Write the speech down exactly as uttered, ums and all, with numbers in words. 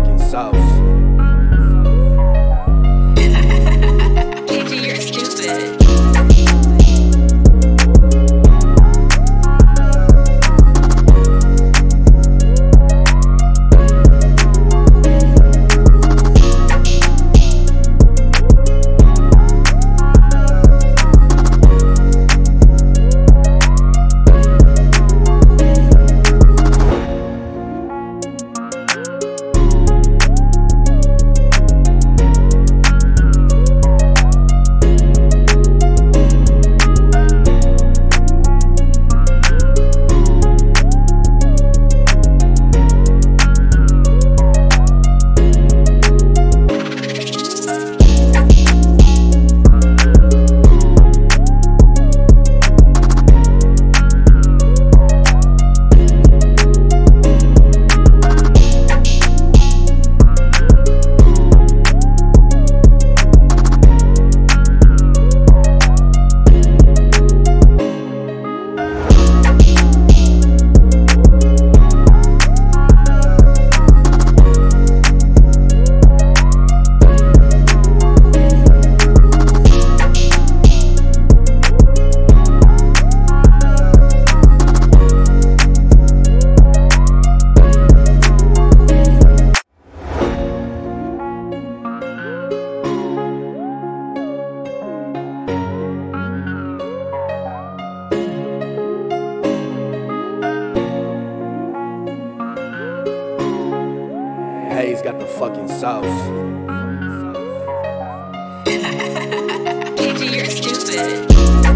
motherfucking sauce. He's got the fucking sauce. P G, you're stupid.